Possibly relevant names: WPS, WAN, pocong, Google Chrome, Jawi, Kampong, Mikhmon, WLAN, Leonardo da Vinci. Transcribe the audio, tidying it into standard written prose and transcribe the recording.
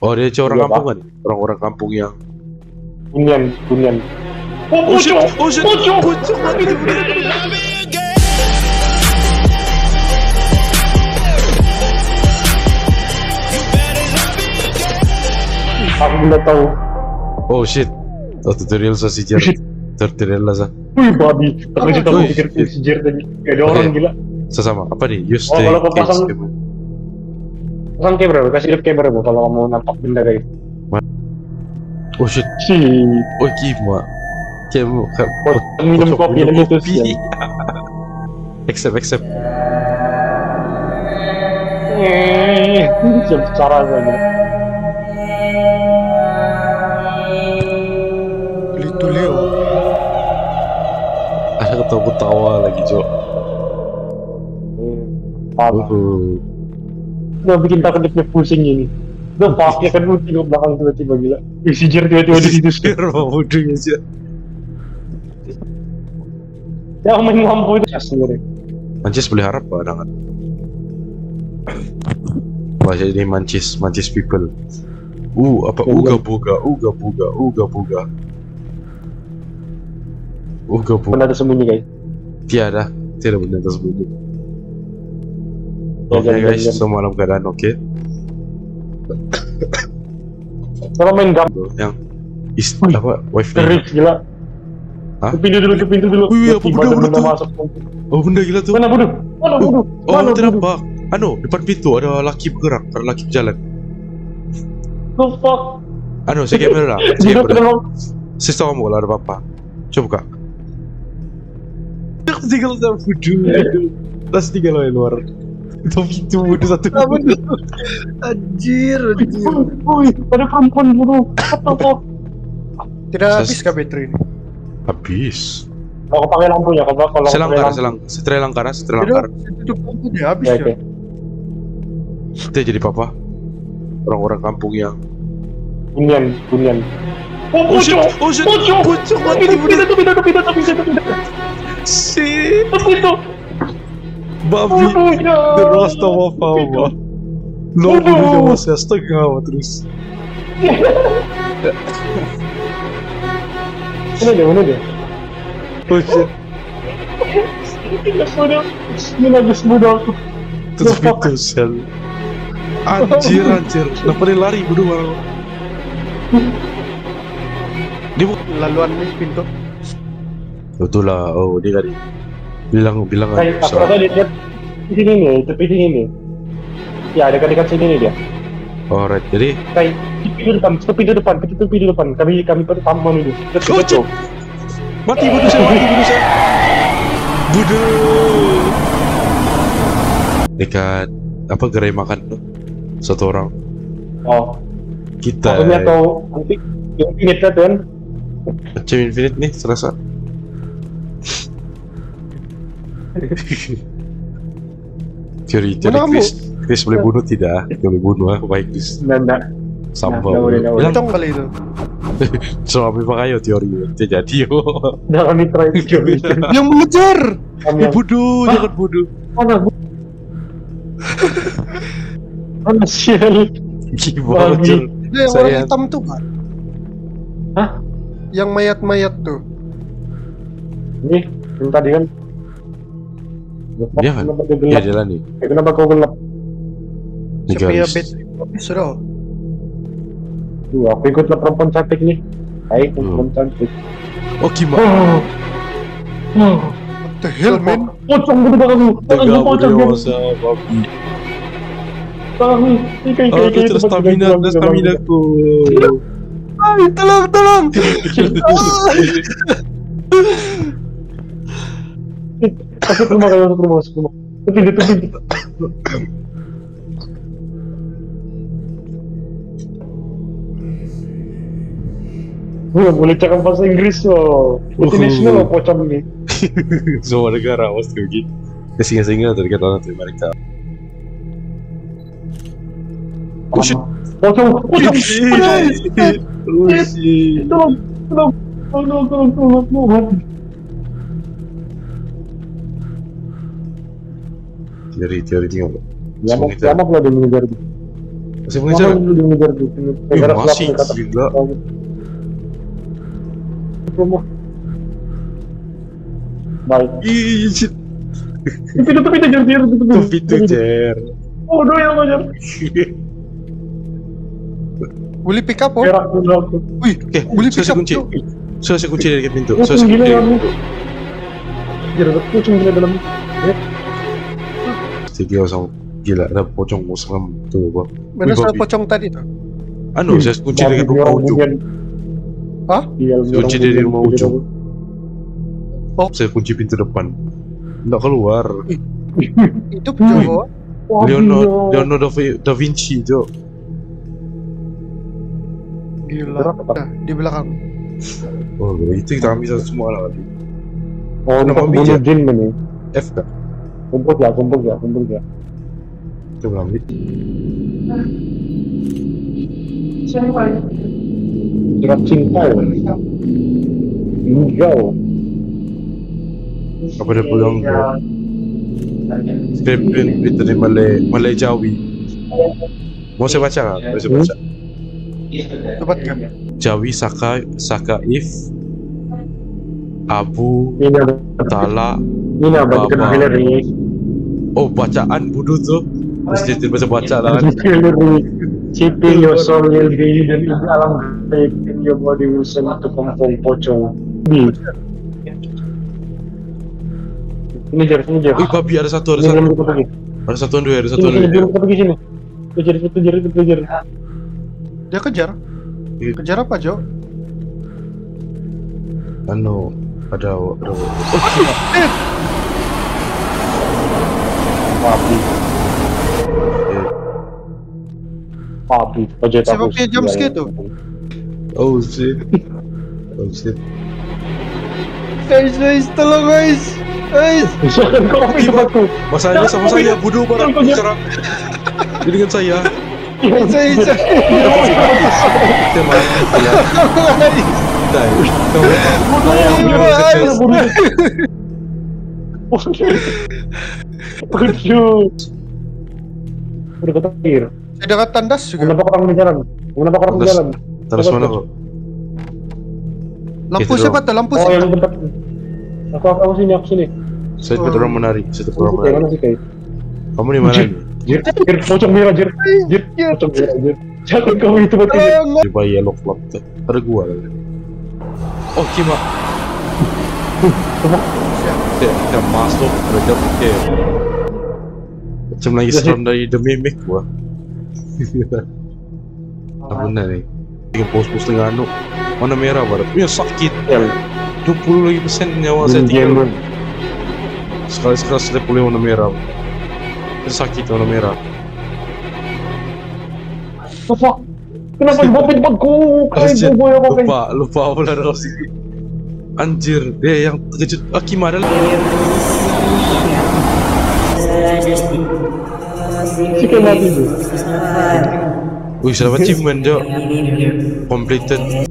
Oh, dia orang kampung kan? Orang-orang kampung yang Bunyan. Oh, pocong. Aku nggak tahu. Oh shit. Tutorial sa si Jer. Tutorial lah sa. Wih babi. Tapi kita pikir si Jer tadi kayak orang gila. Sesama apa nih? Use the case. Pasang kamera, kasih lihat kamera bu kalau kamu nampak benda kayak gitu. Oh shit. Oh gimana? Kamu minum kopi dan itu sih. Accept. Macam cara mana? Itu Leo. Ada ketawa lagi Jo. Aduh. Udah bikin takut dipnya pusing ini. Udah pasti kan lu tidur belakang tiba-tiba gila. Si Jer tiba-tiba di situ seger mau duduk aja. Ya main lampu itu sendiri. Mancis boleh harap apa dengan? Bahasa ini mancis people. Apa uga boga. Benda tersembunyi guys. Tiada benda tersembunyi. Oke guys, semua dalam keadaan oke. Kalau main gam yang istri apa wifi gila. Hah? Ke pintu dulu. Wih, apa masuk. Oh, benda gila tuh. Mana bodoh? Oh, terabak. Anu, depan pintu ada laki bergerak, ada laki berjalan. The fuck. Anu, saya kamera lah. Saya tahu mau ada apa. Coba buka. Tinggal dalam video. Tas tiga loh luar. Itu satu. Anjir. Ada perempuan bodoh. Apa? Tidak habis kah baterai ini? Habis. Mau pakai lampunya kalau Setelah langkara. Itu lampunya habis ya. Kita jadi papa. Orang-orang kampung yang Bunyan. Oh, Pindah. Si. Pindah. Babi, the roast of power. Logo udah masih setengah terus. Mana dia? Oh shit. Ini lagi muda aku. Terus pintu sel. Anjir. Kenapa dia lari bodoh orang? Dia laluan nih pintu. Itulah, oh dia lari. Bilang aja. Aku rasa dia di sini nih, tepi sini nih. Ya, dekat-dekat sini nih dia. Alright, jadi kayak pintu depan. Kami perlu tampon itu. Betul. Mati bodoh saya. Bodoh. Dekat apa gerai makan tuh? Satu orang. Oh. Kita. Maksudnya atau nanti infinite kan, Tuan? Macam infinite nih, serasa. Teori Chris boleh bunuh tidak? Boleh bunuh, baik Chris. Nanda. Sambal. Hilang kali itu. Soalnya pakai teori itu jadi. Jangan diterai. Yang mengejar. Bodoh, jangan bodoh. Mana sial? Gimana? Yang orang hitam tuh kan? Hah? Yang mayat-mayat tuh. Nih, bentar dia kan. Dia kan? Iya jalan nih. Kenapa kau gelap? Siapa baterai sudah? Duh, aku ikutlah perempuan cantik nih. Hai, perempuan cantik. Oh gimana? What the hell man? Pocong di belakang lu. Pocong di belakang. Tahu, ikan. Terus stamina ku. Hai, tolong. Masuk rumah. Pintu. Gua boleh cakap bahasa Inggris loh. International pocong ini. Semua negara pasti begitu. Singa-singa dari Katalan dari Amerika. Pocong. Tolong. Teori tinggal. Lama pula dia mengejar. Masih pengejar? Ih, masih gila. Baik. Ih, shit. Tutup pintu, Jer. Tutup pintu, Jer. Oh, doyang, Jer. Boleh pick up, oh? Wih, oke. Boleh pick up, kunci. Selesai kunci dari pintu. Selesai kunci dari pintu. Jer, kucing gila dalam. Setiap sama. Gila, ada pocong muslim tuh bang. Mana soal pocong tadi tuh? Anu, saya kunci dari rumah ujung. Hah? Kunci dari rumah ujung. Oh, saya kunci pintu depan. Nggak keluar. Itu pocong. Leonardo da Vinci jo. Gila. Di belakang. Oh, itu kita bisa semua lah tadi. Oh, nama bijak jin mana? F tak? Kumpul ya. Coba ambil. Siapa ini? Surat cinta ya? Enggak. Apa dia pulang gua? Skripin itu di Malay Jawi. Mau saya baca nggak? Mau saya baca. Cepat kan? Jawi Sakaif Abu Tala. Ini apa? Oh, bacaan bodoh tuh. Mesti bisa baca lah kan. Keeping your soul will be in the alam gaib and your body will send to Kampong pocong. Ini jar. Wih, babi ada satu, dua. Pergi sini. Kejar. Dia kejar. Kejar apa, Jo? Anu, ada. Babi. Papi, siapa punya jump scare tuh? Oh shit. Guys, tolong guys. Jangan kopi tempatku. Masalahnya sama saya, bodoh barang bicara. Jadi dengan saya. Saya. Bodoh. Ada kat tandas juga. Menampak orang berjalan. Tandas mana kok? Lampu siapa tuh? Oh, yang bentar. Aku sini. Saya orang menari. Kamu di mana? Jir, pocong merah, Jir. Jangan kau itu mati. Coba yellow flag. Ada gua lagi. Oh, Kima. Kita masuk kerja pakai. Macam lagi storm dari The Mimic gua. Bener nih. Tiga pos tengah anu. Warna merah barat. Ya sakit. 20% nyawa saya tinggal. Sekali-sekali saya pulih warna merah. Sakit warna merah. Lupa. Kenapa bopin bagku? Lupa pula dalam sini. Anjir, dia yang terkejut. Akimah adalah Sikit lagi tu. Wih, selamat achievement, Jo. Completed